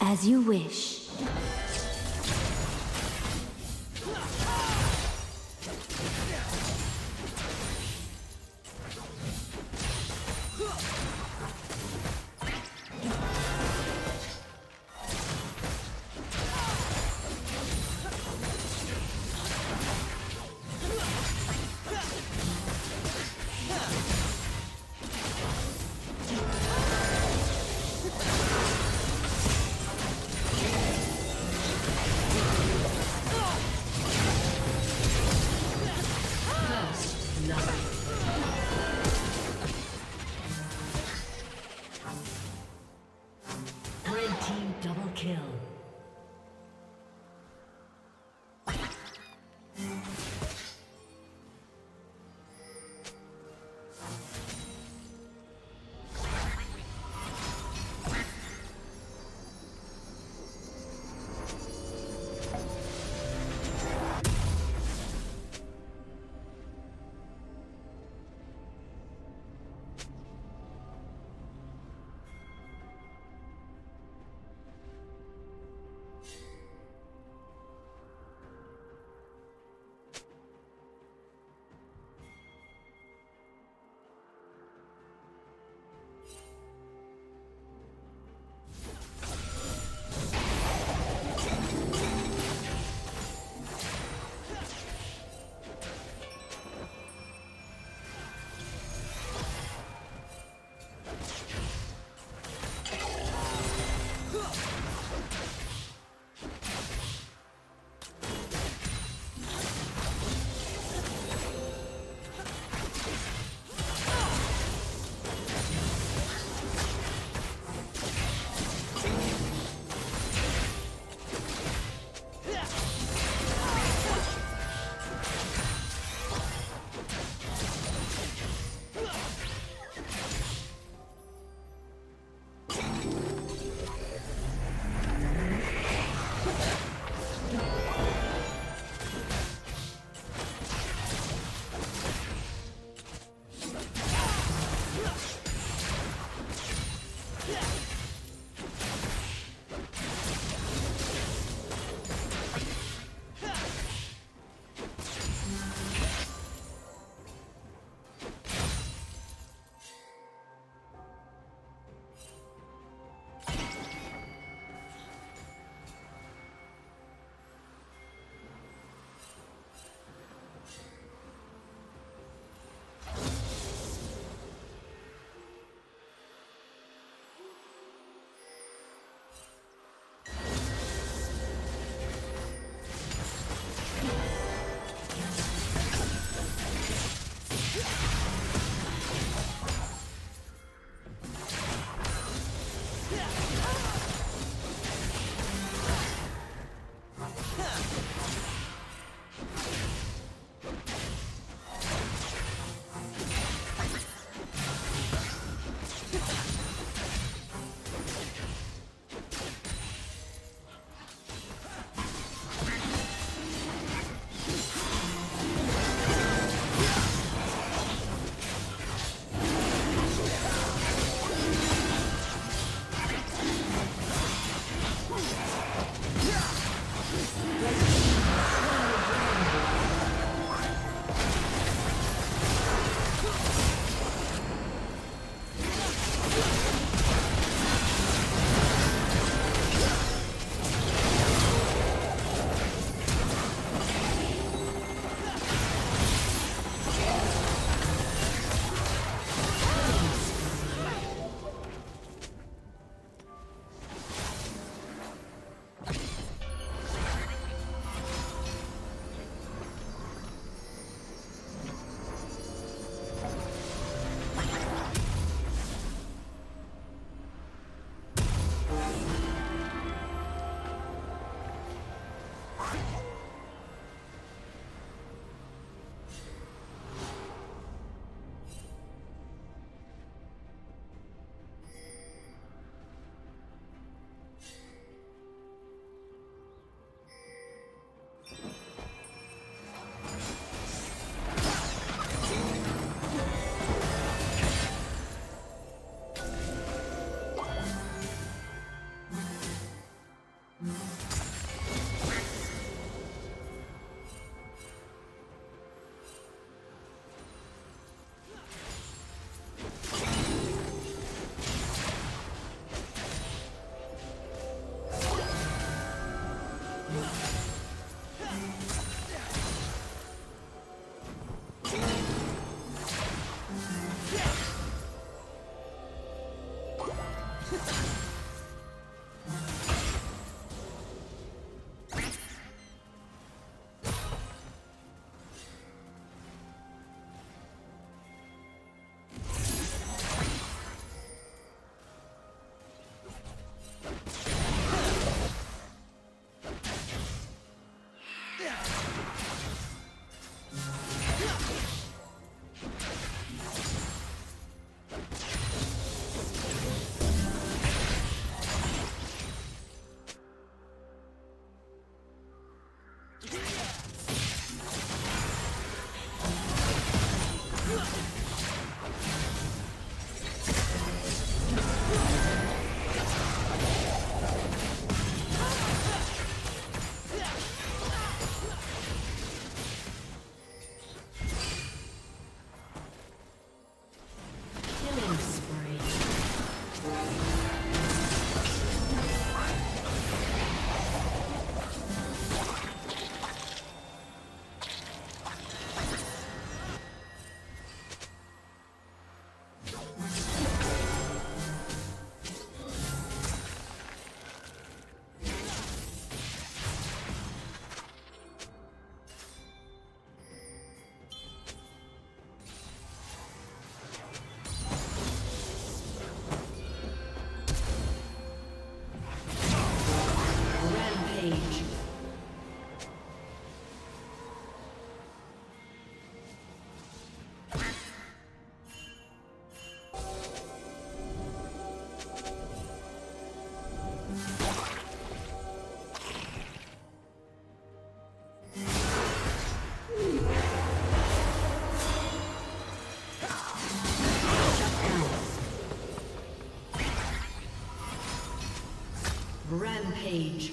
As you wish. Rampage.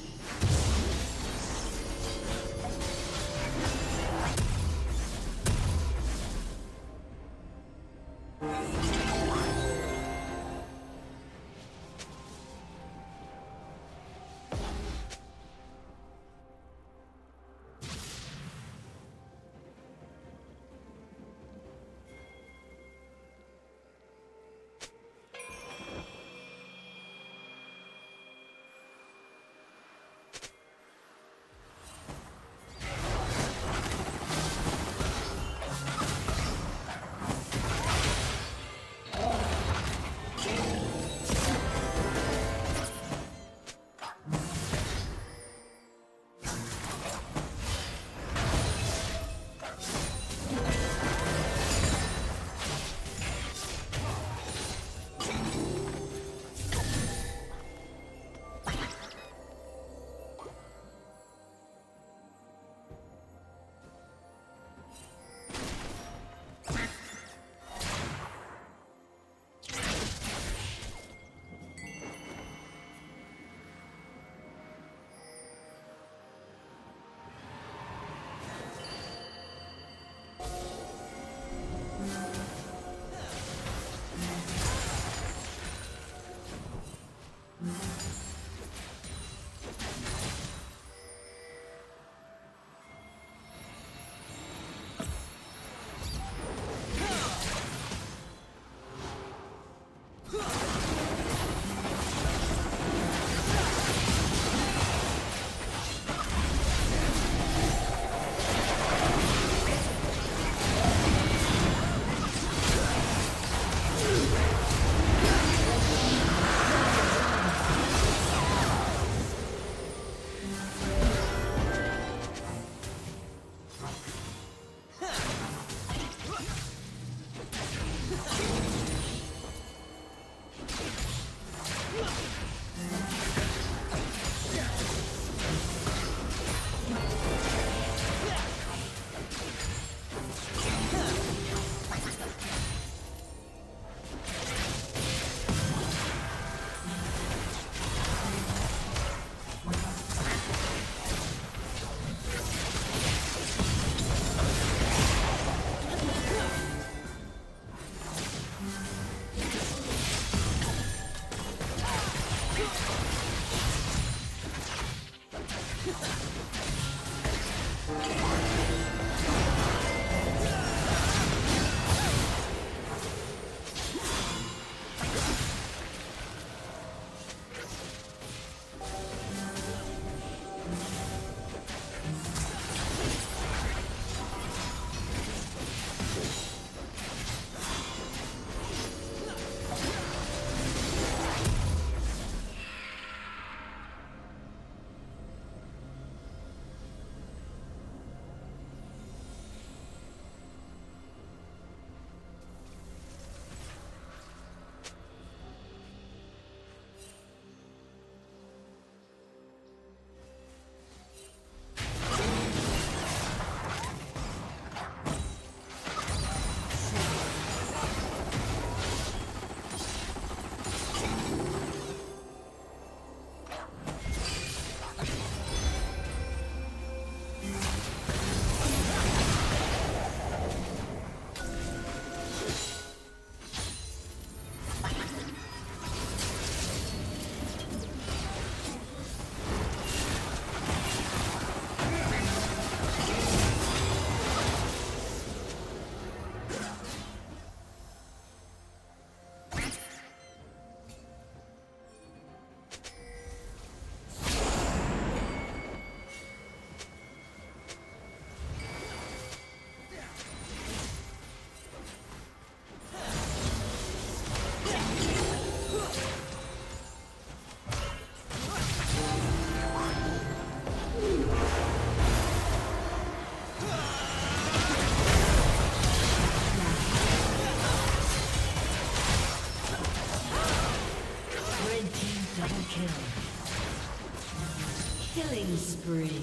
Killing spree.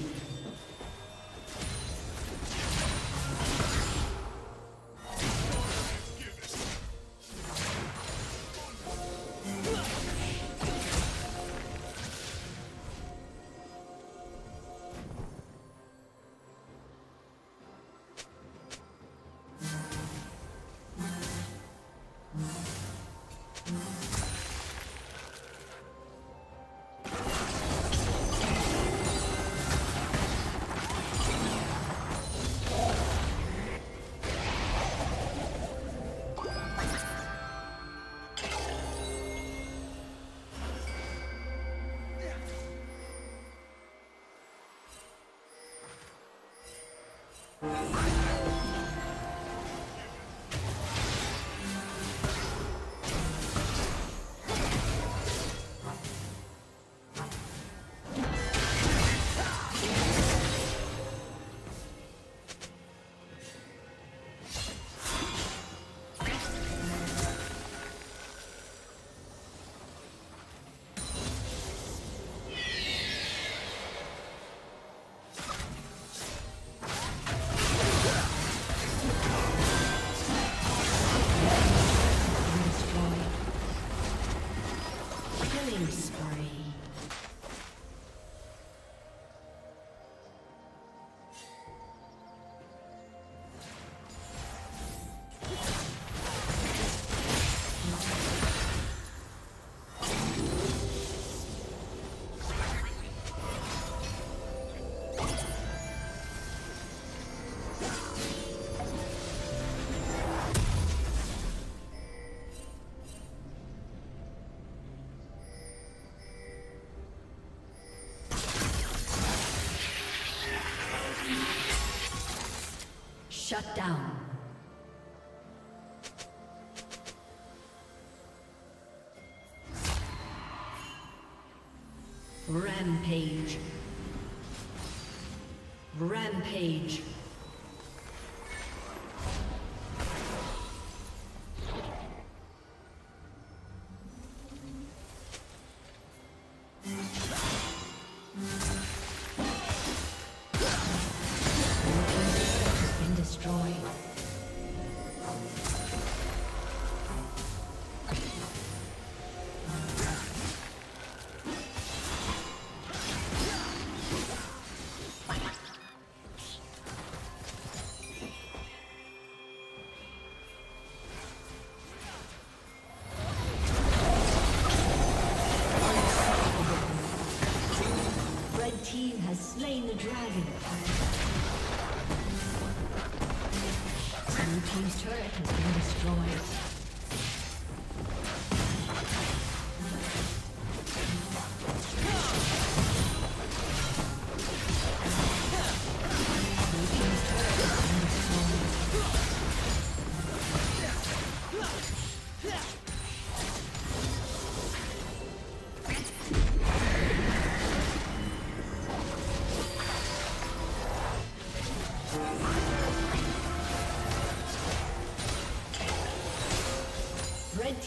Shut down. Rampage. Rampage. Slain the dragon. Blue team's turret has been destroyed. Team's turret has been destroyed.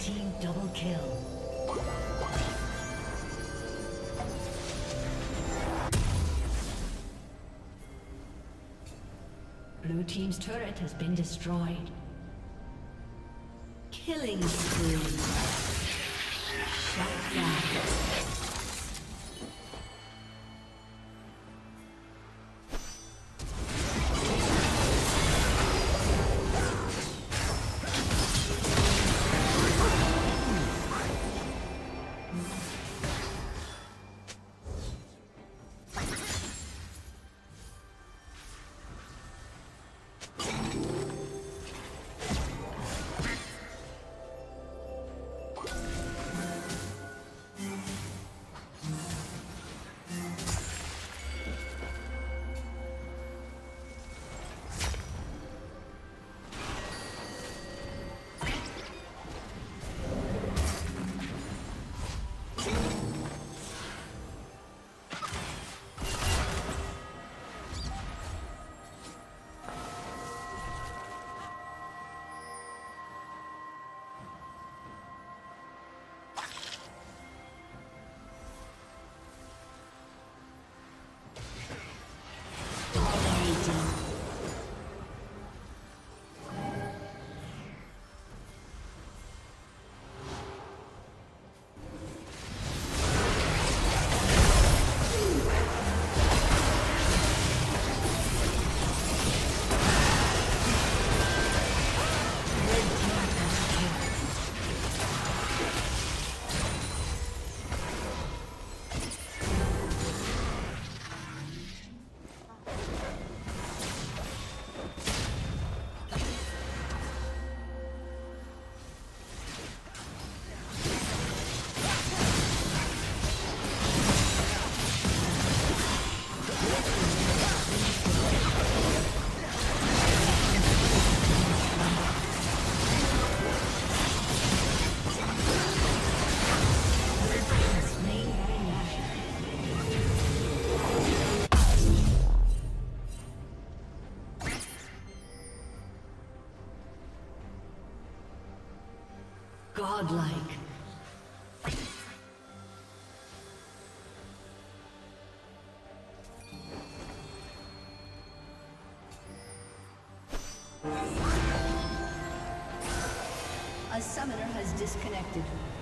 Team double kill. Blue team's turret has been destroyed. Killing spree. Shut down. Godlike. A summoner has disconnected.